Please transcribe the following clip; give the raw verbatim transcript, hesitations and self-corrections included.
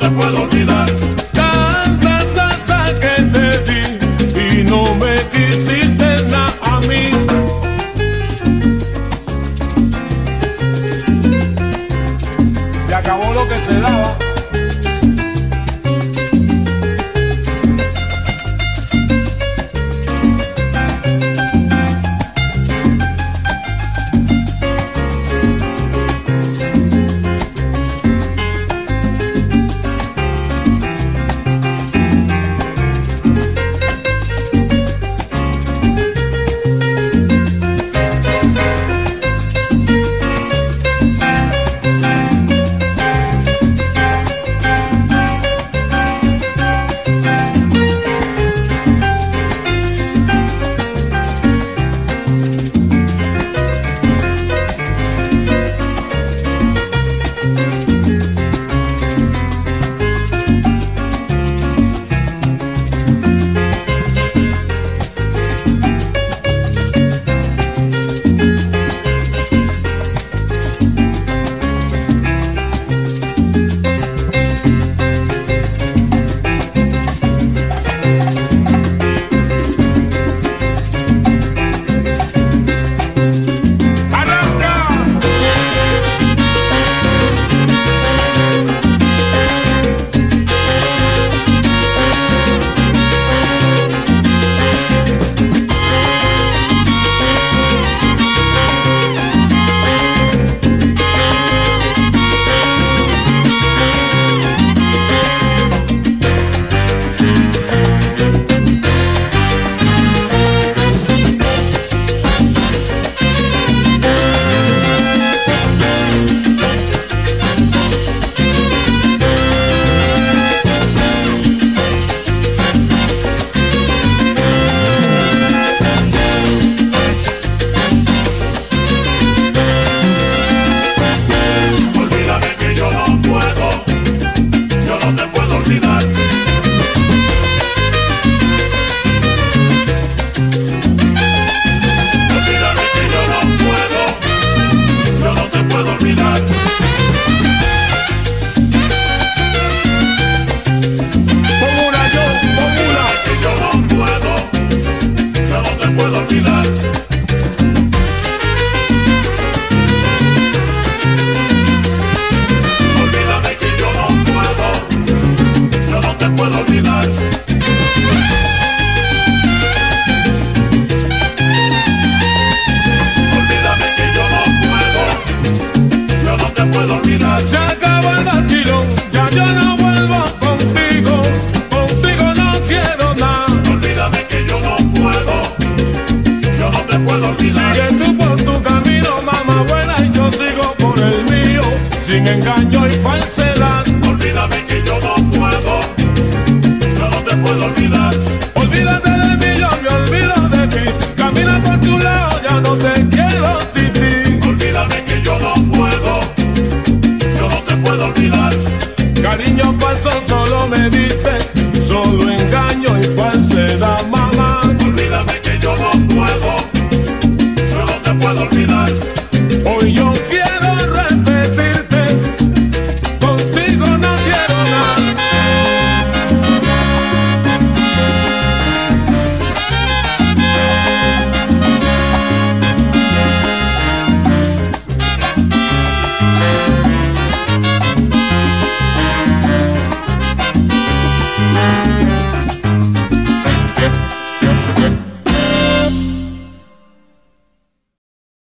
te puedo olvidar. Tanta salsa que te di y no me quisiste nada a mí. Se acabó lo que se daba. Sin engaño y falsedad, olvídame que yo no puedo, yo no te puedo olvidar. Olvídate de mí, yo me olvido de ti. Camina por tu lado, ya no te quiero, tití. Olvídame que yo no puedo, yo no te puedo olvidar. Cariño falso soy.